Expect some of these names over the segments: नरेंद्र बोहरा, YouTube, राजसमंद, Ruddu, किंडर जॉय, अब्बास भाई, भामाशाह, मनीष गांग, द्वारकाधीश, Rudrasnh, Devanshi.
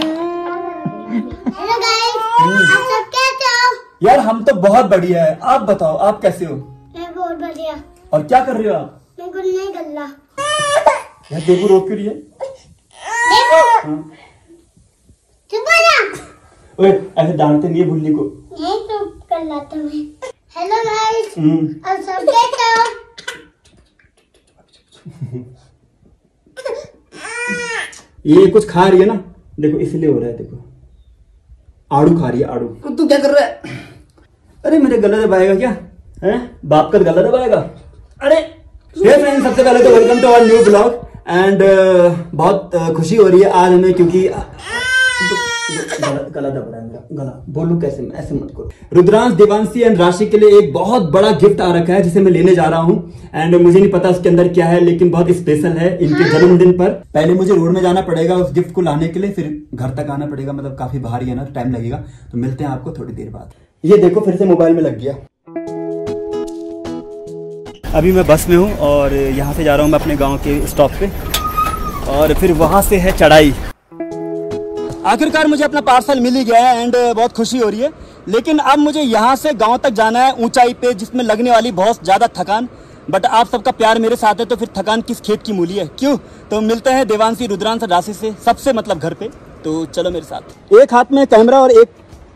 Hello guys, आप सब कैसे हो? यार हम तो बहुत बढ़िया है, आप बताओ आप कैसे हो? मैं बहुत बढ़िया। और क्या कर रहे हो आप? मैं कुछ नहीं कर रहा। यार देवू रो क्यों रही है? चुप हो जा। ओए ऐसे डांटते नहीं है भुल्ली को। नहीं तो कर लाता मैं। हेलो गाइस, आप सब कैसे हो? ये कुछ खा रही है ना, देखो इसलिए हो रहा है। देखो आड़ू खा रही है, आड़ू। तू क्या कर रहा है? अरे मेरे गला दबाएगा क्या? हैं बाप का गला दबाएगा? अरे फ्रेंड्स, सबसे पहले तो welcome to our new blog and बहुत खुशी हो रही है आज हमें, क्योंकि गला दब रहा है मेरा गला। बोलूं कैसे? ऐसे मत करो। रुद्रांश, देवांशी एंड राशि के लिए एक बहुत बड़ा गिफ्ट आ रखा है जिसे मैं लेने जा रहा हूँ एंड मुझे नहीं पता उसके अंदर क्या है, लेकिन बहुत स्पेशल है इनके जन्मदिन पर। पहले मुझे रोड में जाना पड़ेगा उस गिफ्ट को लाने के लिए, फिर घर तक आना पड़ेगा, मतलब काफी भारी है ना, टाइम लगेगा। तो मिलते हैं आपको थोड़ी देर बाद। ये देखो फिर से मोबाइल में लग गया। अभी मैं बस में हूँ और यहाँ से जा रहा हूँ मैं अपने गाँव के स्टॉप पे, और फिर वहाँ से है चढ़ाई। आखिरकार मुझे अपना पार्सल मिल ही गया है एंड बहुत खुशी हो रही है, लेकिन अब मुझे यहाँ से गांव तक जाना है ऊंचाई पे, जिसमें लगने वाली बहुत ज़्यादा थकान। बट आप सबका प्यार मेरे साथ है तो फिर थकान किस खेत की मूली है, क्यों? तो मिलते हैं देवांशी, रुद्रांश, राशि से सबसे, मतलब घर पे। तो चलो मेरे साथ। एक हाथ में कैमरा और एक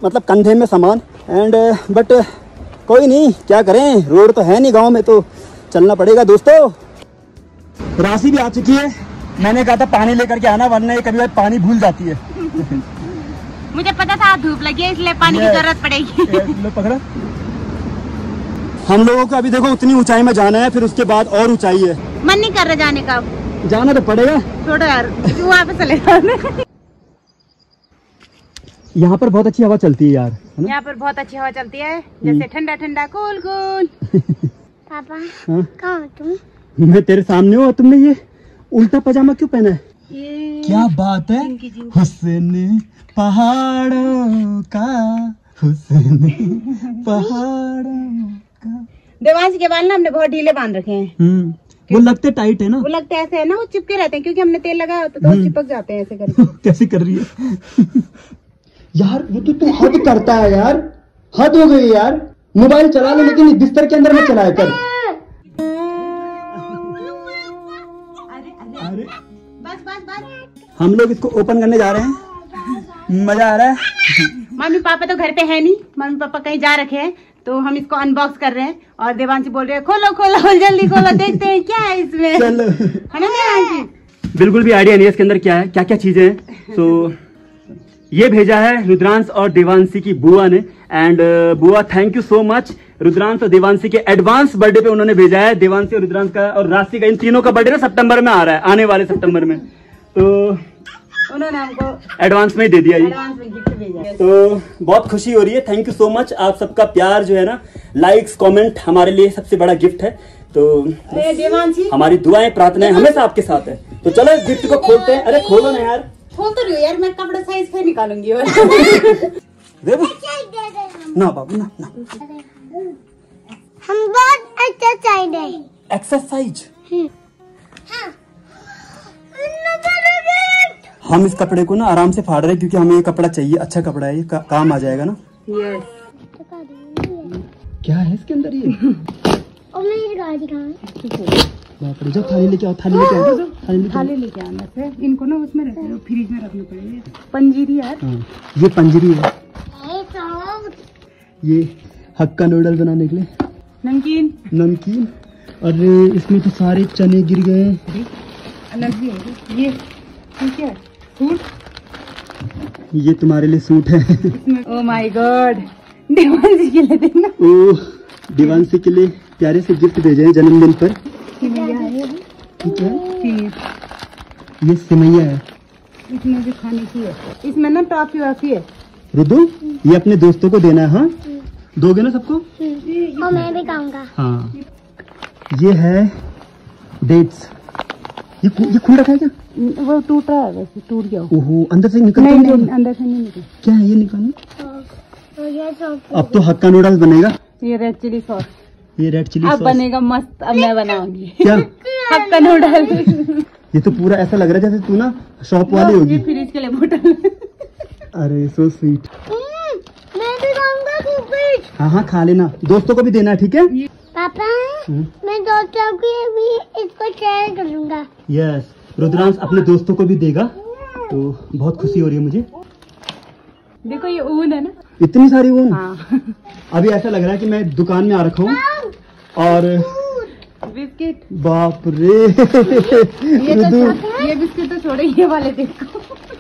मतलब कंधे में सामान एंड बट कोई नहीं, क्या करें, रोड तो है नहीं गाँव में, तो चलना पड़ेगा दोस्तों। राशि भी आ चुकी है। मैंने कहा था पानी लेकर के आना, वरना ये कभी पानी भूल जाती है। मुझे पता था धूप लगी है इसलिए पानी की जरूरत पड़ेगी। लो पकड़ा। हम लोगों को अभी देखो उतनी ऊंचाई में जाना है, फिर उसके बाद और ऊंचाई है। मन नहीं कर रहा जाने का, जाना तो पड़ेगा। छोड़ो यार, क्यों वहाँ पे चले जाओ। यहाँ पर बहुत अच्छी हवा चलती है यार, है ना? यहाँ पर बहुत अच्छी हवा चलती है, जैसे ठंडा ठंडा कूल कूल। पापा कहाँ हो तुम? मैं तेरे सामने हूँ। तुमने ये उल्टा पजामा क्यों पहना है? क्या बात है, हुस्न पहाड़ों का, हुस्न पहाड़ों का। देवांशी के बाल ना हमने बहुत ढीले बांध रखे हैं, वो लगते टाइट है ना, वो लगते ऐसे है ना, वो चिपके रहते हैं क्योंकि हमने तेल लगाया होता तो चिपक जाते हैं ऐसे करके। कैसे कर रही है? यार वो तो हद करता है यार, हद हो गई यार। मोबाइल चला ले लेकिन बिस्तर के अंदर मत चलाया कर। हम लोग इसको ओपन करने जा रहे हैं, मजा आ रहा है। मम्मी पापा तो घर पे है नहीं, मम्मी पापा कहीं जा रखे हैं, तो हम इसको अनबॉक्स कर रहे हैं और देवांशी बोल रहे हैं खोलो खोलो जल्दी खोलो, देखते हैं क्या है इसमें। चलो है ना देवांशी? बिल्कुल भी आइडिया नहीं है इसके अंदर क्या है, क्या क्या चीजें हैं। तो ये भेजा है रुद्रांश और देवांशी की बुआ ने एंड बुआ thank you so much. Rudransh और देवांशी के एडवांस बर्थडे पे उन्होंने भेजा है। देवांशी और रुद्रांश का और राशि का, इन तीनों का बर्थडे ना सितंबर में आ रहा है, आने वाले सितंबर में, तो उन्होंने हमको एडवांस में ही दे दिया ये। तो बहुत खुशी हो रही है। थैंक यू सो मच, आप सबका प्यार जो है ना, लाइक्स कमेंट हमारे लिए सबसे बड़ा गिफ्ट है। तो हमारी दुआएं प्रार्थनाएं हमेशा आपके साथ है। तो चलो इस गिफ्ट को खोलते हैं। अरे खोलो ना यार, खोल तो रही हो यार, मैं कपड़ा साइज फिर निकालूंगी। ना बाबू ना, हम बहुत एक्सरसाइज है, एक्सरसाइज। हम इस कपड़े को ना आराम से फाड़ रहे हैं क्योंकि हमें ये कपड़ा चाहिए, अच्छा कपड़ा है, ये काम आ जाएगा ना। क्या है इसके अंदर? ये जब थाली लेके आओ, थाली लेके आना है इनको ना, उसमें फ्रिज में रखनी पड़ेगी। पंजीरी यार, ये पंजीरी है। ये हक्का नूडल बनाने के लिए नमकीन, नमकीन। और इसमें तो सारे चने गिर गए हैं, अलग भी है ये। ठीक है, सूट, ये तुम्हारे लिए सूट है। ओह माय गॉड, देवांशी के लिए देखना। ओह देवांशी के लिए प्यारे से गिफ्ट भेजे हैं जन्मदिन पर। ठीक है, ये सिमैया है, इसमें जो खाने की है, इसमें ना टॉफी वाफी है। रुद्दू ये अपने दोस्तों को देना है। हाँ दोगे ना सबको? और मैं भी खाऊंगा। हाँ ये है डेट्स। ये खुल रखा है क्या? वो टूट रहा है वैसे, टूट गया। ओहो अंदर से निकल नहीं, नहीं अंदर से नहीं निकल। क्या है ये निकालना? अब तो हक्का नूडल्स बनेगा। ये रेड चिली सॉस, ये रेड चिली सॉस अब बनेगा मस्त। अब मैं बनाऊंगी क्या? Hakka noodles. ये तो पूरा ऐसा लग रहा है जैसे तू ना शॉप वाली होगी। फ्रिज के लिए बोतल अरे सो स्वीट। मैं भी खाऊंगा कुकीज। हाँ हाँ खा लेना, दोस्तों को भी देना ठीक है पापा। मैं दोस्तों को भी इसको शेयर करूंगा। यस रुद्रांश अपने दोस्तों को भी देगा, तो बहुत खुशी हो रही है मुझे। देखो ये ऊन है ना, इतनी सारी ऊन। हाँ। अभी ऐसा लग रहा है कि मैं दुकान में आ रखा हूँ। और बिस्किट, बाप रे। ये बिस्किट तो छोड़े, ये वाले देखो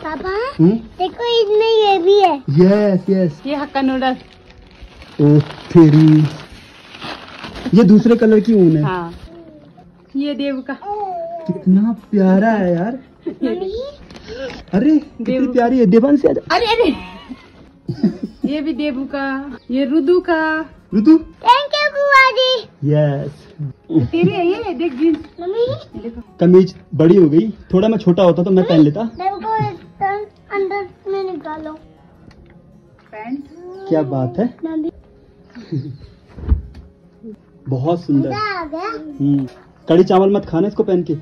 पापा। देखो इसमें ये भी है। यस यस ये हक्का नूडल्स। ओ तेरी, ये दूसरे कलर की ऊन है। हाँ। ये देव का कितना प्यारा है यार। अरे कितनी प्यारी है। देवांशी आजा। अरे अरे ये भी देवू का, ये रुदू का। रुदू थैंक यू बुआ जी। यस तेरी है ये, देख जींस मम्मी। कमीज बड़ी हो गई, थोड़ा मैं छोटा होता तो मैं पहन लेता। अंदर में निकालो पैंट। क्या बात है बहुत सुंदर। कड़ी चावल मत खाना इसको पहन के।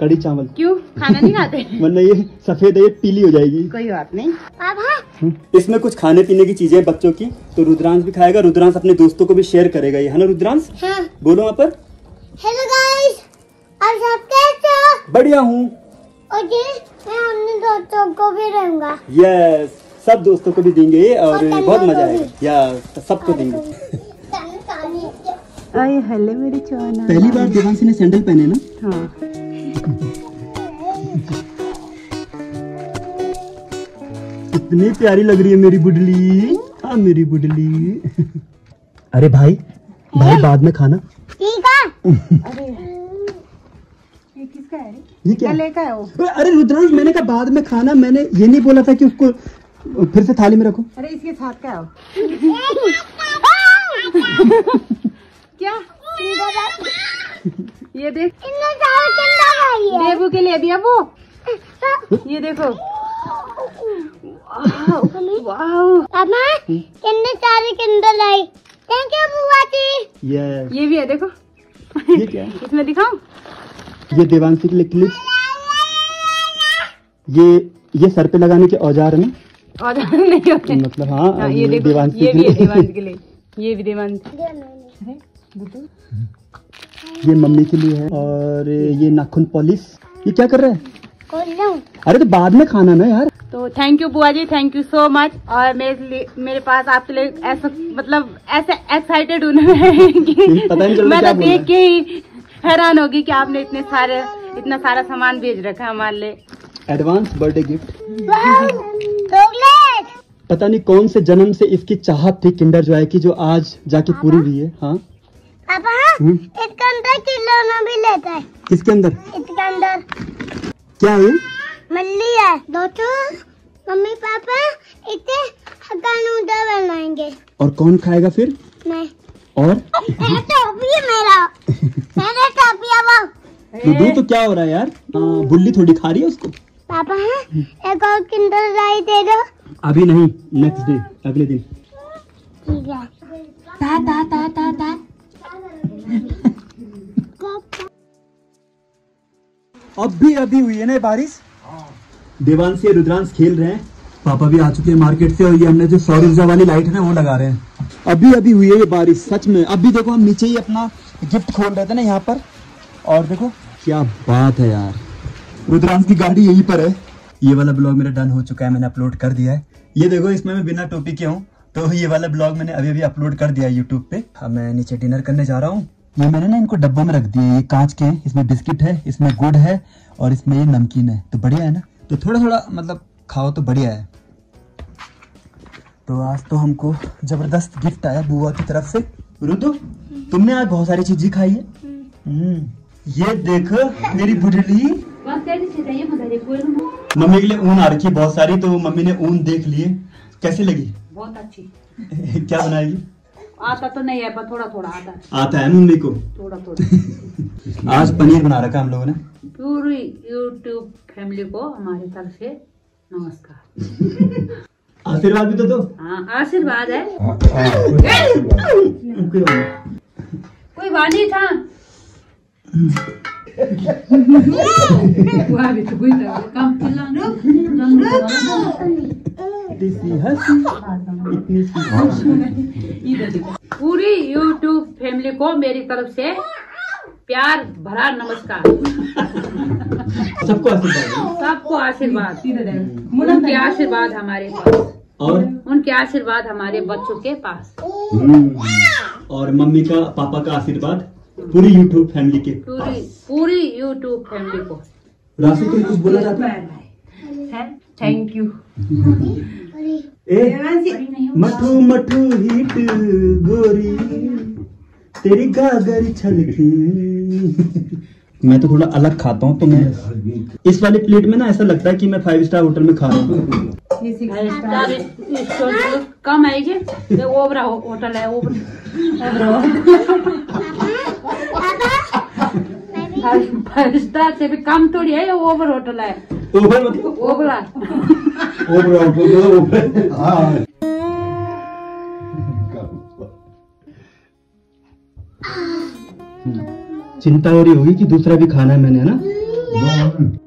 कड़ी चावल क्यों खाना नहीं खाते? वरना ये सफेद है, ये पीली हो जाएगी। कोई बात नहीं पापा। इसमें कुछ खाने पीने की चीजें बच्चों की, तो रुद्रांश भी खाएगा। रुद्रांश अपने दोस्तों को भी शेयर करेगा ये, है ना रुद्रांश? हाँ। बोलो वहाँ पर हेलो गाइस, आप सब कैसे हो? बढ़िया हूँ। मैं अपने दोस्तों को भी दूंगा। यस सब दोस्तों को भी देंगे और बहुत मजा आएगा। यस सबको देंगे। हेलो मेरी चोना। पहली बार देवांशी ने सैंडल पहने ना। हाँ। इतनी प्यारी लग रही है मेरी बुडली। हाँ मेरी बुडली। अरे भाई भाई बाद में खाना ठीक है। अरे ये किसका है? ये क्या लेकर आया हो? अरे रुद्रांश मैंने कहा बाद में खाना, मैंने ये नहीं बोला था कि उसको फिर से थाली में रखो। अरे इसके साथ क्या हो? क्या ये देख, देवू के लिए दिया वो। ये देखो कितने सारे किंडल आई। थैंक यू बुआ जी। ये भी है देखो। ये क्या है? इसमें दिखाऊं? ये देवांशी के लिए क्लिप। ये सर पे लगाने के औजार में औजार नहीं होते मतलब। हाँ ये देखो, ये भी देवांशी के लिए। ये भी देवांशी। ये मम्मी के लिए है। और ये नाखून पॉलिश। ये क्या कर रहा है? अरे तो बाद में खाना ना यार। तो थैंक यू बुआ जी, थैंक यू सो मच। और मेरे पास आपके लिए ऐसा मतलब ऐसे एक्साइटेड हूँ मैं तो देख के ही हैरान होगी कि आपने इतना सारा सामान भेज रखा है हमारे लिए। Advance birthday gift. पता नहीं कौन से जन्म से इसकी चाहत थी किंडर जॉय की, जो आज जाके पूरी हुई है। हाँ इसके अंदर खिलौना भी लेता है। किसके अंदर? इसके अंदर क्या है? मल्ली है। दोस्तों मम्मी पापा इसे हक्का नूडल बनाएंगे। और कौन खाएगा फिर? मैं। और मेरा टॉपी है, मेरा टॉपी है वो। रुद्दू तो क्या हो रहा है यार? बुल्ली थोड़ी खा रही है उसको। पापा एक और किंडर जॉय दे दो। अभी नहीं, नेक्स्ट डे, अगले दिन। ठीक है। ता ता ता ता ता। अभी हुई है ना बारिश। देवांशी रुद्रांश खेल रहे हैं। पापा भी आ चुके हैं मार्केट से, और ये हमने जो 100 ऊर्जा वाली लाइट है ना वो लगा रहे हैं। अभी हुई है ये बारिश सच में। अभी देखो हम नीचे ही अपना गिफ्ट खोल रहे थे ना यहाँ पर, और देखो क्या बात है यार। रुद्रांश की गाड़ी यहीं पर है। ये वाला ब्लॉग मेरा डन हो चुका है, मैंने अपलोड कर दिया है। ये देखो इसमें मैं बिना टोपी के हूँ, तो ये वाला ब्लॉग मैंने अभी अपलोड कर दिया है यूट्यूब पे। अब मैं नीचे डिनर करने जा रहा हूँ। ये मैंने ना इनको डब्बों में रख दिया। ये कांच के, इसमें बिस्किट है, इसमें गुड़ है, और इसमें ये नमकीन है। तो बढ़िया है ना, तो थोड़ा थोड़ा मतलब खाओ तो बढ़िया है। तो आज तो हमको जबरदस्त गिफ्ट आया बुआ की तरफ से। रुद्दू तुमने आज बहुत सारी चीजें खाई है। ये देखो मेरी बुढ़ली। मम्मी के लिए ऊन आ रखी है बहुत सारी, तो मम्मी ने ऊन देख लिए। कैसी लगी? बहुत अच्छी। क्या बनाएगी? आता तो नहीं है पर थोड़ा थोड़ा आता है। आता है मम्मी को थोड़ा थोड़ा। आज पनीर बना रखा हम लोगों ने। पूरी यूट्यूब फैमिली को हमारे तरफ से नमस्कार। आशीर्वाद भी तो दो। हाँ आशीर्वाद है। कोई वाणी था वहाँ भी तो कोई था। काम पूरी YouTube फैमिली को मेरी तरफ से प्यार भरा नमस्कार। सबको आशीर्वाद, उनके आशीर्वाद हमारे पास और उनके आशीर्वाद हमारे बच्चों के पास और मम्मी का पापा का आशीर्वाद पूरी YouTube फैमिली के पास। पूरी YouTube फैमिली को राशि तुम कुछ बोलना चाहते हैं? Thank you. मठू मठू हिट गोरी तेरी गागरी छलकी। मैं तो थोड़ा अलग खाता हूँ तो मैं इस वाली प्लेट में ना ऐसा लगता है कि मैं 5 स्टार होटल में खा रहा हूँ। 5 स्टार कम आएगी, तो ओबरा होटल है। ओबरा से भी कम थोड़ी है, ओवर होटल है। ओबरा चिंता हो रही होगी कि दूसरा भी खाना है मैंने, है ना।